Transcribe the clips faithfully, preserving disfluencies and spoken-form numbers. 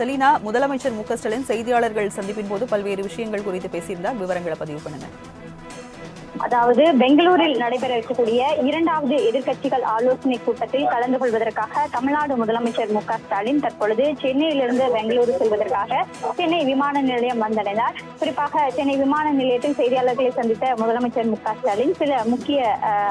Selena முதலமைச்சர் M K Stalin செய்தியாளர்கள் சந்திப்பின் போது பல்வேறு விஷயங்கள் குறித்து பேசியிருந்தார். விவரங்களை பதிவு பண்ணுங்க. அதாவது பெங்களூரில் நடைபெற இருக்கக்கூடிய இரண்டாவது எதிர்க்கட்சிகள் ஆலோசனை கூட்டத்தில் கலந்து கொள்வதற்காக தமிழ்நாடு முதலமைச்சர் எம் கே ஸ்டாலின் தற்பொழுது சென்னையிலிருந்து பெங்களூரு செல்வதற்காக சென்னை விமான நிலையம் வந்தடைந்தார். குறிப்பாக சென்னை விமான நிலையத்தில் செய்தியாளர்களை சந்தித்த முதலமைச்சர் எம் கே ஸ்டாலின் சில முக்கிய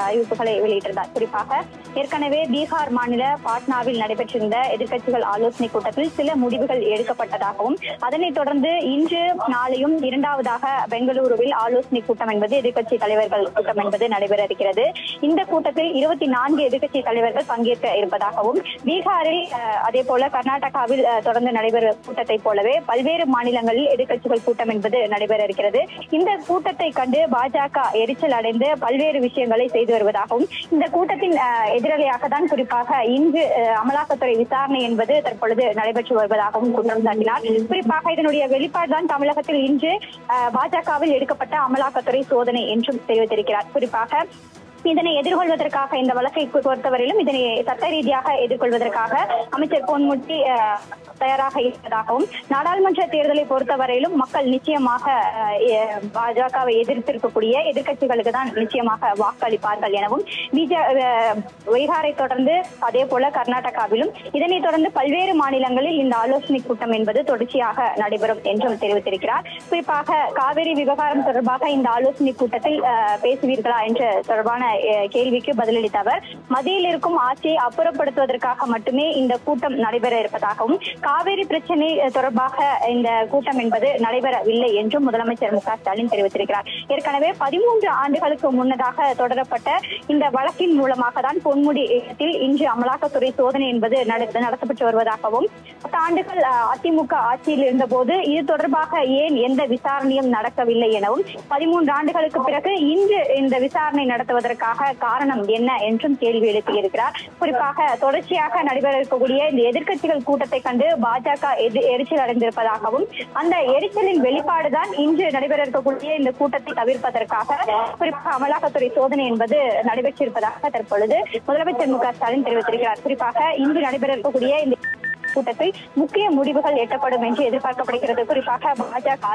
அறிவிப்புகளை வெளியிட்டிருந்தார். குறிப்பாக ஏற்கனவே பீகார் மாநில பாட்னாவில் நடைபெற்றிருந்த எதிர்க்கட்சிகள் ஆலோசனை கூட்டத்தில் சில முடிவுகள் எடுக்கப்பட்டதாகவும் அதனைத் தொடர்ந்து இன்று நாளையும் இரண்டாவதாக பெங்களூருவில் ஆலோசனை கூட்டம் என்பது எதிர்க்கட்சி தலைவர் கூட்டம் என்பது நடைபெற இருக்கிறது. இந்த கூட்டத்தில் இருபத்தி நான்கு எதிர்க்கட்சி தலைவர்கள் பங்கேற்க இருப்பதாகவும் பீகாரில் அதே போல கர்நாடகாவில் தொடர்ந்து நடைபெறும் கூட்டத்தை போலவே பல்வேறு மாநிலங்களில் எதிர்க்கட்சிகள் கூட்டம் என்பது நடைபெற இருக்கிறது. இந்த கூட்டத்தை கண்டு பாஜக எரிச்சல் அடைந்து பல்வேறு விஷயங்களை செய்து வருவதாகவும் இந்த கூட்டத்தின் எதிரலையாக தான் குறிப்பாக இன்று அமலாக்கத்துறை விசாரணை என்பது தற்பொழுது நடைபெற்று வருவதாகவும் குற்றம் சாட்டினார். குறிப்பாக இதனுடைய வெளிப்பாடு தான் தமிழகத்தில் இன்று பாஜகவில் எடுக்கப்பட்ட அமலாக்கத்துறை சோதனை என்றும் தெரிவித்திருக்கிறார். குறிப்பாக இதனை எதிர்கொள்வதற்காக இந்த வழக்கை பொறுத்தவரையிலும் இதனை சட்ட ரீதியாக எதிர்கொள்வதற்காக அமைச்சர் பொன்முடி தயாராக இருப்பதாகவும் நாடாளுமன்ற தேர்தலை பொறுத்தவரையிலும் மக்கள் நிச்சயமாக பாஜகவை எதிர்த்திருக்கக்கூடிய எதிர்க்கட்சிகளுக்கு தான் நிச்சயமாக வாக்களிப்பார்கள் எனவும் பீகாரை தொடர்ந்து அதே போல கர்நாடகாவிலும் இதனைத் தொடர்ந்து பல்வேறு மாநிலங்களில் இந்த ஆலோசனை கூட்டம் என்பது தொடர்ச்சியாக நடைபெறும் என்றும் தெரிவித்திருக்கிறார். குறிப்பாக காவிரி விவகாரம் தொடர்பாக இந்த ஆலோசனை கூட்டத்தில் பேசுவீர்களா என்ற தொடர்பான கேள்விக்கு பதிலளித்த அவர் மத்தியில் இருக்கும் ஆட்சியை அப்புறப்படுத்துவதற்காக மட்டுமே இந்த கூட்டம் நடைபெற இருப்பதாகவும் காவிரி பிரச்சனை தொடர்பாக இந்த கூட்டம் என்பது நடைபெறவில்லை என்றும் முதலமைச்சர் எம் கே ஸ்டாலின் தெரிவித்திருக்கிறார். ஏற்கனவே பதிமூன்று ஆண்டுகளுக்கு முன்னதாக தொடரப்பட்ட இந்த வழக்கின் மூலமாக தான் பொன்முடி இடத்தில் இன்று அமலாக்கத்துறை சோதனை என்பது நடத்தப்பட்டு வருவதாகவும் பத்து ஆண்டுகள் அதிமுக ஆட்சியில் இருந்தபோது இது தொடர்பாக ஏன் எந்த விசாரணையும் நடக்கவில்லை எனவும் பதிமூன்று ஆண்டுகளுக்கு பிறகு இன்று இந்த விசாரணை நடத்துவதற்காக காரணம் என்ன என்றும் கேள்வி எழுப்பியிருக்கிறார். குறிப்பாக தொடர்ச்சியாக நடைபெற இருக்கக்கூடிய இந்த எதிர்க்கட்சிகள் கூட்டத்தை கண்டு பாஜக எரிச்சல் அடைந்திருப்பதாகவும் அந்த எரிச்சலின் வெளிப்பாடுதான் இன்று நடைபெற இருக்கக்கூடிய இந்த கூட்டத்தை தவிர்ப்பதற்காக குறிப்பாக அமலாக்கத்துறை சோதனை என்பது நடைபெற்றிருப்பதாக தற்பொழுது முதலமைச்சர் எம் கே ஸ்டாலின் தெரிவித்திருக்கிறார். குறிப்பாக இன்று நடைபெற இருக்கக்கூடிய இந்த கூட்டத்தில் முக்கிய முடிவுகள் எட்டப்படும் என்று எதிர்பார்க்கப்படுகிறது. குறிப்பாக பாஜக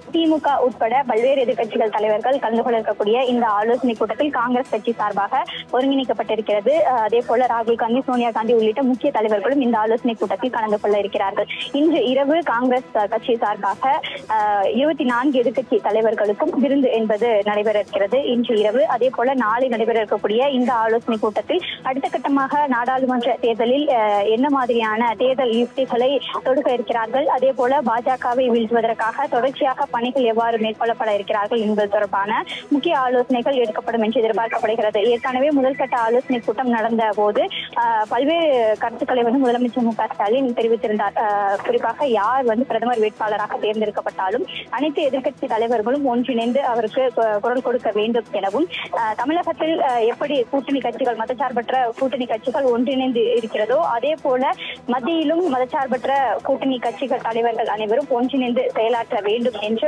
திமுக உட்பட பல்வேறு எதிர்க்கட்சிகள் தலைவர்கள் கலந்து கொள்ள இருக்கக்கூடிய இந்த ஆலோசனை கூட்டத்தில் காங்கிரஸ் கட்சி சார்பாக ஒருங்கிணைக்கப்பட்டிருக்கிறது. அதே போல ராகுல் காந்தி, சோனியா காந்தி உள்ளிட்ட முக்கிய தலைவர்களும் இந்த ஆலோசனை கூட்டத்தில் கலந்து கொள்ள இருக்கிறார்கள். இன்று இரவு காங்கிரஸ் கட்சி சார்பாக இருபத்தி நான்கு எதிர்க்கட்சி தலைவர்களுக்கும் விருந்து என்பது நடைபெற இருக்கிறது இன்று இரவு. அதே போல நாளை நடைபெற இருக்கக்கூடிய இந்த ஆலோசனை கூட்டத்தில் அடுத்த கட்டமாக நாடாளுமன்ற தேர்தலில் என்ன மாதிரியான தேர்தல் யுக்திகளை தொடுக்க இருக்கிறார்கள், அதே போல பாஜகவை வீழ்த்துவதற்காக தொடர்ச்சியாக பணிகள் எவ்வாறு மேற்கொள்ளப்பட இருக்கிறார்கள் என்பது தொடர்பான முக்கிய ஆலோசனைகள் எடுக்கப்படும் என்று எதிர்பார்க்கப்படுகிறது. ஏற்கனவே முதல்கட்ட ஆலோசனை கூட்டம் நடந்த போது பல்வேறு கருத்துக்களை வந்து முதலமைச்சர் எம் கே ஸ்டாலின் தெரிவித்திருந்தார். குறிப்பாக யார் வந்து பிரதமர் வேட்பாளராக தேர்ந்தெடுக்கப்பட்டாலும் அனைத்து எதிர்க்கட்சி தலைவர்களும் ஒன்றிணைந்து அவருக்கு குரல் கொடுக்க வேண்டும் எனவும் தமிழகத்தில் எப்படி கூட்டணி கட்சிகள் மதச்சார்பற்ற கூட்டணி கட்சிகள் ஒன்றிணைந்து இருக்கிறதோ அதே போல மத்தியிலும் மதச்சார்பற்ற கூட்டணி கட்சிகள் தலைவர்கள் அனைவரும் ஒன்றிணைந்து செயலாற்ற வேண்டும் என்று